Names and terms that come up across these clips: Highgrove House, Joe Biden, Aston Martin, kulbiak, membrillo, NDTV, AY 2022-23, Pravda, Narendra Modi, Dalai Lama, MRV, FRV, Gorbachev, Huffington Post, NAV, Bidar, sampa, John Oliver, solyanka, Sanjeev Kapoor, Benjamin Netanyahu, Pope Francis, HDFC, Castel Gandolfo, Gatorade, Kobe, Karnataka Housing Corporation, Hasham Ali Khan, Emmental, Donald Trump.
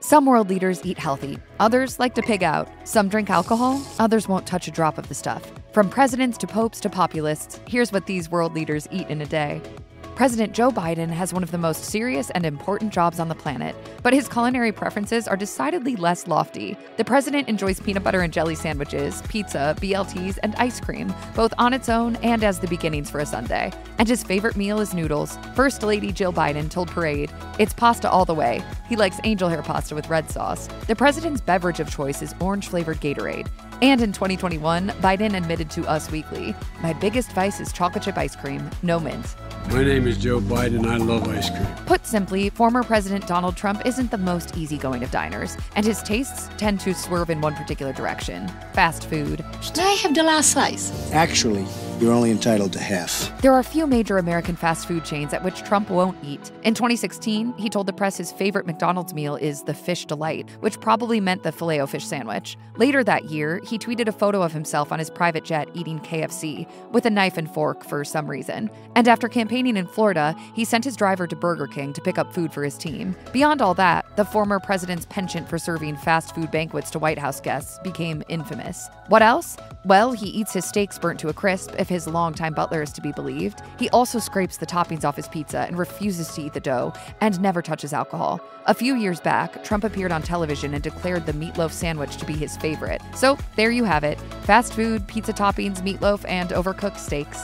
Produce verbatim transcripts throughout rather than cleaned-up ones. Some world leaders eat healthy, others like to pig out. Some drink alcohol, others won't touch a drop of the stuff. From presidents to popes to populists, here's what these world leaders eat in a day. President Joe Biden has one of the most serious and important jobs on the planet, but his culinary preferences are decidedly less lofty. The president enjoys peanut butter and jelly sandwiches, pizza, B L Ts, and ice cream, both on its own and as the beginnings for a Sunday. And his favorite meal is noodles. First Lady Jill Biden told Parade, "It's pasta all the way." He likes angel hair pasta with red sauce. The president's beverage of choice is orange-flavored Gatorade. And in twenty twenty-one, Biden admitted to Us Weekly, "My biggest vice is chocolate chip ice cream, no mint." My name is Joe Biden. I love ice cream. Put simply, former President Donald Trump isn't the most easygoing of diners, and his tastes tend to swerve in one particular direction: fast food. Should I have the last slice? Actually, you're only entitled to half. There are few major American fast food chains at which Trump won't eat. In twenty sixteen, he told the press his favorite McDonald's meal is the Fish Delight, which probably meant the Filet-O-Fish sandwich. Later that year, he tweeted a photo of himself on his private jet eating K F C, with a knife and fork for some reason. And after campaigning in Florida, he sent his driver to Burger King to pick up food for his team. Beyond all that, the former president's penchant for serving fast food banquets to White House guests became infamous. What else? Well, he eats his steaks burnt to a crisp, if his longtime butler is to be believed. He also scrapes the toppings off his pizza and refuses to eat the dough, and never touches alcohol. A few years back, Trump appeared on television and declared the meatloaf sandwich to be his favorite. So there you have it: fast food, pizza toppings, meatloaf, and overcooked steaks.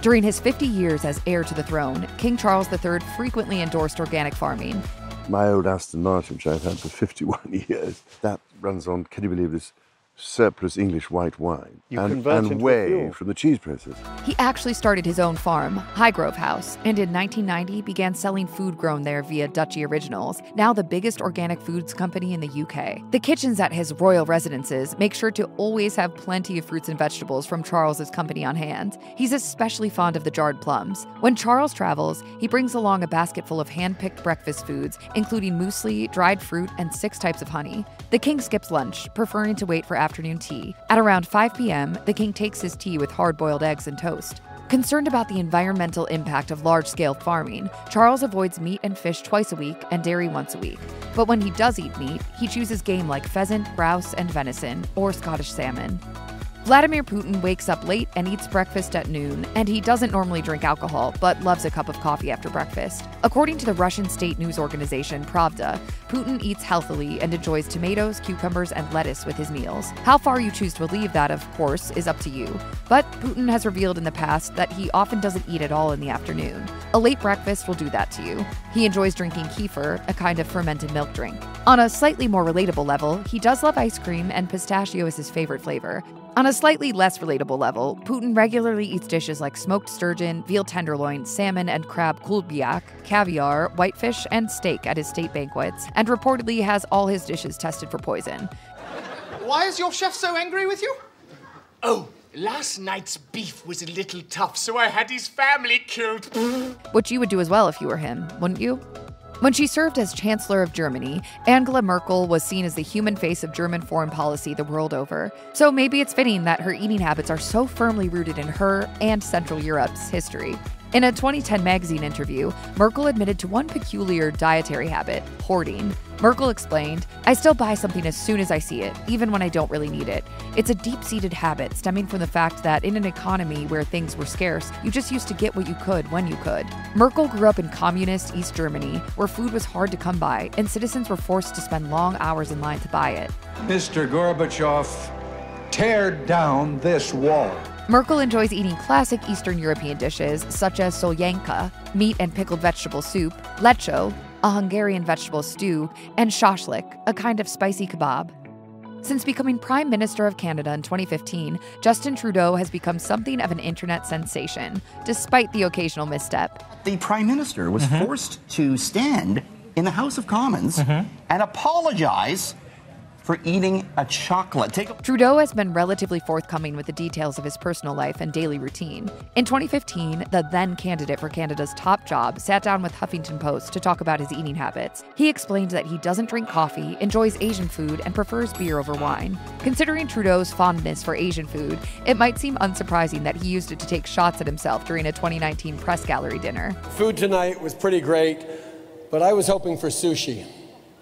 During his fifty years as heir to the throne, King Charles the Third frequently endorsed organic farming. My old Aston Martin, which I've had for fifty-one years, that runs on, can you believe this, surplus English white wine you and, and whey from the cheese presses. He actually started his own farm, Highgrove House, and in nineteen ninety began selling food grown there via Duchy Originals, now the biggest organic foods company in the U K. The kitchens at his royal residences make sure to always have plenty of fruits and vegetables from Charles's company on hand. He's especially fond of the jarred plums. When Charles travels, he brings along a basket full of hand-picked breakfast foods, including muesli, dried fruit, and six types of honey. The king skips lunch, preferring to wait for afternoon tea. At around five p m, the king takes his tea with hard-boiled eggs and toast. Concerned about the environmental impact of large-scale farming, Charles avoids meat and fish twice a week and dairy once a week. But when he does eat meat, he chooses game like pheasant, grouse, and venison, or Scottish salmon. Vladimir Putin wakes up late and eats breakfast at noon, and he doesn't normally drink alcohol, but loves a cup of coffee after breakfast. According to the Russian state news organization Pravda, Putin eats healthily and enjoys tomatoes, cucumbers, and lettuce with his meals. How far you choose to believe that, of course, is up to you. But Putin has revealed in the past that he often doesn't eat at all in the afternoon. A late breakfast will do that to you. He enjoys drinking kefir, a kind of fermented milk drink. On a slightly more relatable level, he does love ice cream, and pistachio is his favorite flavor. On a slightly less relatable level, Putin regularly eats dishes like smoked sturgeon, veal tenderloin, salmon and crab kulbiak, caviar, whitefish, and steak at his state banquets, and reportedly has all his dishes tested for poison. Why is your chef so angry with you? Oh, last night's beef was a little tough, so I had his family killed. Which you would do as well if you were him, wouldn't you? When she served as Chancellor of Germany, Angela Merkel was seen as the human face of German foreign policy the world over. So maybe it's fitting that her eating habits are so firmly rooted in her and Central Europe's history. In a twenty ten magazine interview, Merkel admitted to one peculiar dietary habit: hoarding. Merkel explained, "I still buy something as soon as I see it, even when I don't really need it. It's a deep-seated habit stemming from the fact that in an economy where things were scarce, you just used to get what you could when you could." Merkel grew up in communist East Germany, where food was hard to come by, and citizens were forced to spend long hours in line to buy it. "Mister Gorbachev, tear down this wall." Merkel enjoys eating classic Eastern European dishes such as solyanka, meat and pickled vegetable soup, lecho, a Hungarian vegetable stew, and shashlik, a kind of spicy kebab. Since becoming Prime Minister of Canada in twenty fifteen, Justin Trudeau has become something of an internet sensation, despite the occasional misstep. The Prime Minister was mm-hmm. forced to stand in the House of Commons mm-hmm. and apologize for eating a chocolate. Take a Trudeau has been relatively forthcoming with the details of his personal life and daily routine. In twenty fifteen, the then candidate for Canada's top job sat down with Huffington Post to talk about his eating habits. He explained that he doesn't drink coffee, enjoys Asian food, and prefers beer over wine. Considering Trudeau's fondness for Asian food, it might seem unsurprising that he used it to take shots at himself during a twenty nineteen press gallery dinner. "Food tonight was pretty great, but I was hoping for sushi.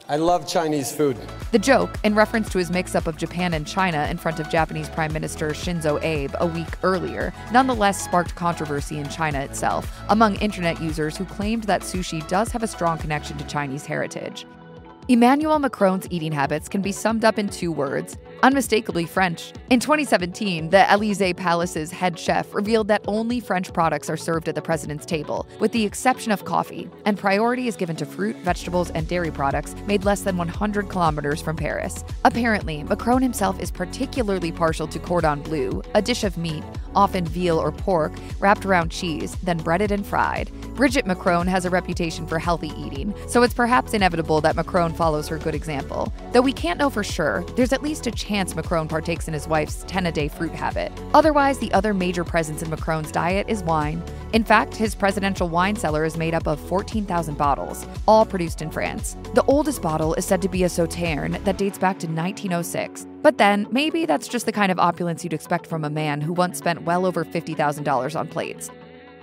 I love Chinese food. The joke, in reference to his mix-up of Japan and China in front of Japanese Prime Minister Shinzo Abe a week earlier, nonetheless sparked controversy in China itself, among internet users who claimed that sushi does have a strong connection to Chinese heritage. Emmanuel Macron's eating habits can be summed up in two words, unmistakably French. In twenty seventeen, the Élysée Palace's head chef revealed that only French products are served at the president's table, with the exception of coffee, and priority is given to fruit, vegetables, and dairy products made less than one hundred kilometers from Paris. Apparently, Macron himself is particularly partial to cordon bleu, a dish of meat, often veal or pork, wrapped around cheese, then breaded and fried. Bridget Macron has a reputation for healthy eating, so it's perhaps inevitable that Macron follows her good example. Though we can't know for sure, there's at least a chance Macron partakes in his wife's ten-a-day fruit habit. Otherwise, the other major presence in Macron's diet is wine. In fact, his presidential wine cellar is made up of fourteen thousand bottles, all produced in France. The oldest bottle is said to be a Sauterne that dates back to nineteen oh six. But then, maybe that's just the kind of opulence you'd expect from a man who once spent well over fifty thousand dollars on plates.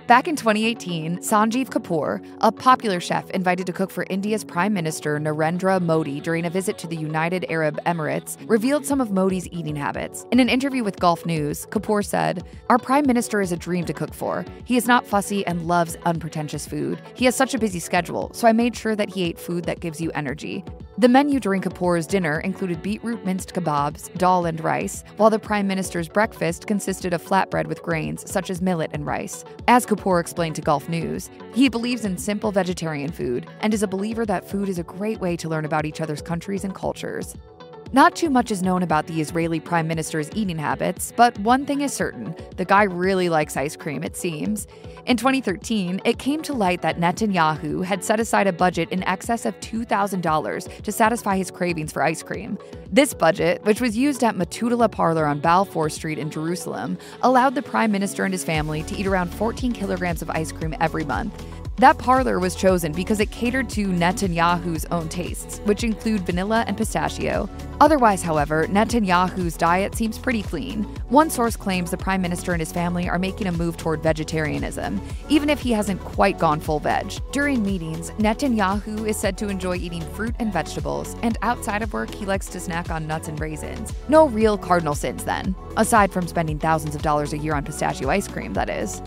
Back in twenty eighteen, Sanjeev Kapoor, a popular chef invited to cook for India's Prime Minister Narendra Modi during a visit to the United Arab Emirates, revealed some of Modi's eating habits. In an interview with Gulf News, Kapoor said, "Our Prime Minister is a dream to cook for. He is not fussy and loves unpretentious food. He has such a busy schedule, so I made sure that he ate food that gives you energy." The menu during Kapoor's dinner included beetroot minced kebabs, dal and rice, while the Prime Minister's breakfast consisted of flatbread with grains such as millet and rice. As Kapoor explained to Gulf News, he believes in simple vegetarian food and is a believer that food is a great way to learn about each other's countries and cultures. Not too much is known about the Israeli Prime Minister's eating habits, but one thing is certain, the guy really likes ice cream, it seems. In twenty thirteen, it came to light that Netanyahu had set aside a budget in excess of two thousand dollars to satisfy his cravings for ice cream. This budget, which was used at Matudala Parlor on Balfour Street in Jerusalem, allowed the Prime Minister and his family to eat around fourteen kilograms of ice cream every month. That parlor was chosen because it catered to Netanyahu's own tastes, which include vanilla and pistachio. Otherwise, however, Netanyahu's diet seems pretty clean. One source claims the Prime Minister and his family are making a move toward vegetarianism, even if he hasn't quite gone full veg. During meetings, Netanyahu is said to enjoy eating fruit and vegetables, and outside of work, he likes to snack on nuts and raisins. No real cardinal sins, then, aside from spending thousands of dollars a year on pistachio ice cream, that is.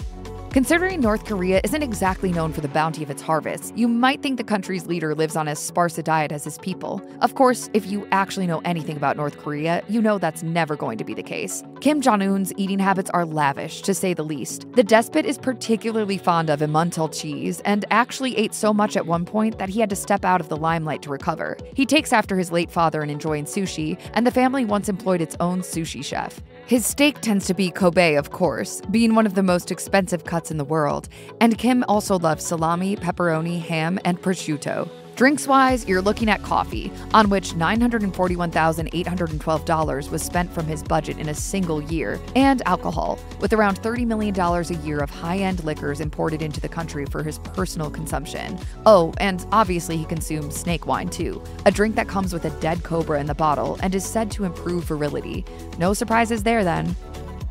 Considering North Korea isn't exactly known for the bounty of its harvests, you might think the country's leader lives on as sparse a diet as his people. Of course, if you actually know anything about North Korea, you know that's never going to be the case. Kim Jong-un's eating habits are lavish, to say the least. The despot is particularly fond of emmental cheese and actually ate so much at one point that he had to step out of the limelight to recover. He takes after his late father in enjoying sushi, and the family once employed its own sushi chef. His steak tends to be Kobe, of course, being one of the most expensive cuts in the world, and Kim also loves salami, pepperoni, ham, and prosciutto. Drinks-wise, you're looking at coffee, on which nine hundred forty-one thousand eight hundred twelve dollars was spent from his budget in a single year, and alcohol, with around thirty million dollars a year of high-end liquors imported into the country for his personal consumption. Oh, and obviously he consumes snake wine too, a drink that comes with a dead cobra in the bottle and is said to improve virility. No surprises there, then.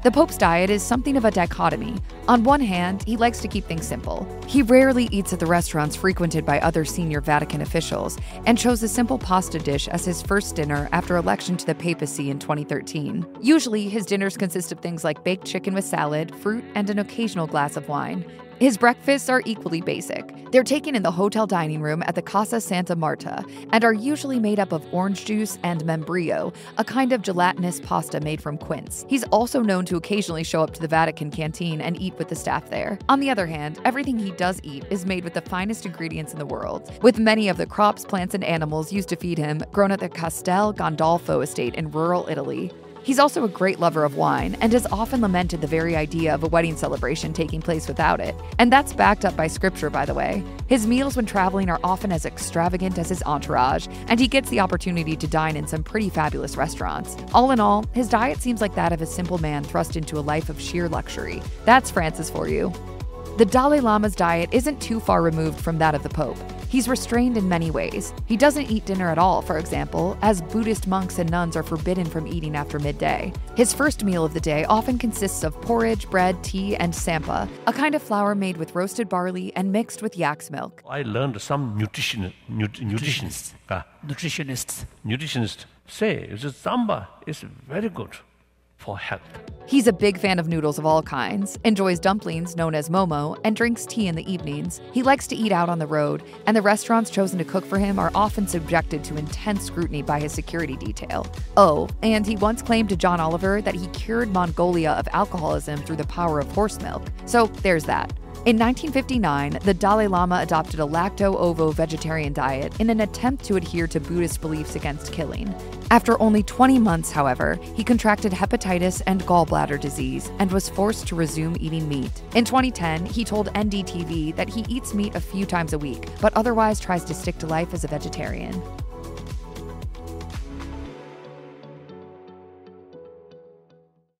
The Pope's diet is something of a dichotomy. On one hand, he likes to keep things simple. He rarely eats at the restaurants frequented by other senior Vatican officials and chose a simple pasta dish as his first dinner after election to the papacy in twenty thirteen. Usually, his dinners consist of things like baked chicken with salad, fruit, and an occasional glass of wine. His breakfasts are equally basic. They're taken in the hotel dining room at the Casa Santa Marta and are usually made up of orange juice and membrillo, a kind of gelatinous pasta made from quince. He's also known to occasionally show up to the Vatican canteen and eat with the staff there. On the other hand, everything he does eat is made with the finest ingredients in the world, with many of the crops, plants, and animals used to feed him grown at the Castel Gandolfo estate in rural Italy. He's also a great lover of wine and has often lamented the very idea of a wedding celebration taking place without it. And that's backed up by scripture, by the way. His meals when traveling are often as extravagant as his entourage, and he gets the opportunity to dine in some pretty fabulous restaurants. All in all, his diet seems like that of a simple man thrust into a life of sheer luxury. That's Francis for you. The Dalai Lama's diet isn't too far removed from that of the Pope. He's restrained in many ways. He doesn't eat dinner at all, for example, as Buddhist monks and nuns are forbidden from eating after midday. His first meal of the day often consists of porridge, bread, tea, and sampa, a kind of flour made with roasted barley and mixed with yak's milk. I learned some nutrition, nut, nutritionists, uh, nutritionists. nutritionists say it's sampa is very good for health. He's a big fan of noodles of all kinds, enjoys dumplings known as momo, and drinks tea in the evenings. He likes to eat out on the road, and the restaurants chosen to cook for him are often subjected to intense scrutiny by his security detail. Oh, and he once claimed to John Oliver that he cured Mongolia of alcoholism through the power of horse milk. So there's that. In nineteen fifty-nine, the Dalai Lama adopted a lacto-ovo vegetarian diet in an attempt to adhere to Buddhist beliefs against killing. After only twenty months, however, he contracted hepatitis and gallbladder disease and was forced to resume eating meat. In twenty ten, he told N D T V that he eats meat a few times a week, but otherwise tries to stick to life as a vegetarian.